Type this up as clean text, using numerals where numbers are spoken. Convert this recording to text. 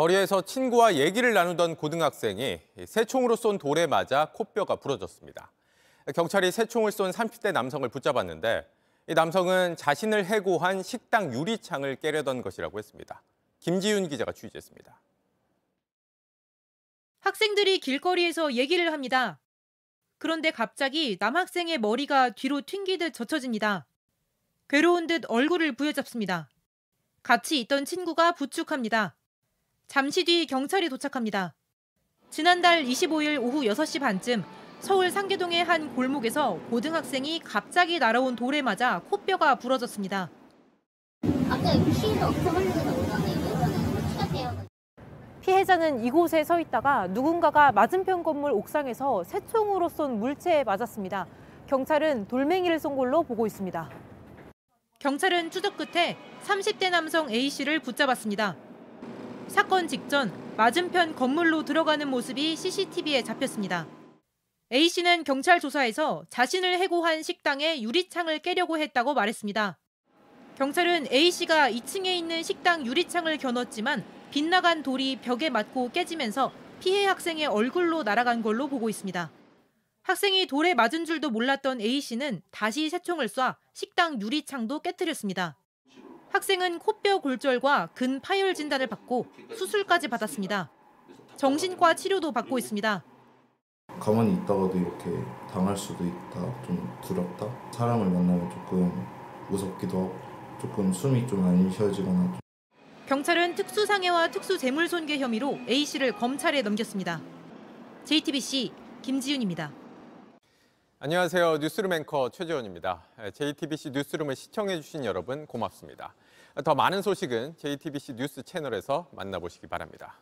거리에서 친구와 얘기를 나누던 고등학생이 새 총으로 쏜 돌에 맞아 콧뼈가 부러졌습니다. 경찰이 새 총을 쏜 30대 남성을 붙잡았는데 이 남성은 자신을 해고한 식당 유리창을 깨려던 것이라고 했습니다. 김지윤 기자가 취재했습니다. 학생들이 길거리에서 얘기를 합니다. 그런데 갑자기 남학생의 머리가 뒤로 튕기듯 젖혀집니다. 괴로운 듯 얼굴을 부여잡습니다. 같이 있던 친구가 부축합니다. 잠시 뒤 경찰이 도착합니다. 지난달 25일 오후 6시 반쯤 서울 상계동의 한 골목에서 고등학생이 갑자기 날아온 돌에 맞아 콧뼈가 부러졌습니다. 피해자는 이곳에 서 있다가 누군가가 맞은편 건물 옥상에서 새총으로 쏜 물체에 맞았습니다. 경찰은 돌멩이를 쏜 걸로 보고 있습니다. 경찰은 추적 끝에 30대 남성 A씨를 붙잡았습니다. 사건 직전 맞은편 건물로 들어가는 모습이 CCTV에 잡혔습니다. A씨는 경찰 조사에서 자신을 해고한 식당에 유리창을 깨려고 했다고 말했습니다. 경찰은 A씨가 2층에 있는 식당 유리창을 겨눴지만 빗나간 돌이 벽에 맞고 깨지면서 피해 학생의 얼굴로 날아간 걸로 보고 있습니다. 학생이 돌에 맞은 줄도 몰랐던 A씨는 다시 새총을 쏴 식당 유리창도 깨뜨렸습니다. 학생은 콧뼈 골절과 근 파열 진단을 받고 수술까지 받았습니다. 정신과 치료도 받고 있습니다. 가만히 있다가도 이렇게 당할 수도 있다. 좀 두렵다. 사람을 만나면 조금 무섭기도 하고 조금 숨이 좀 안 쉬어지거나. 경찰은 특수상해와 특수재물손괴 혐의로 A씨를 검찰에 넘겼습니다. JTBC 김지윤입니다. 안녕하세요. 뉴스룸 앵커 최재원입니다. JTBC 뉴스룸을 시청해주신 여러분 고맙습니다. 더 많은 소식은 JTBC 뉴스 채널에서 만나보시기 바랍니다.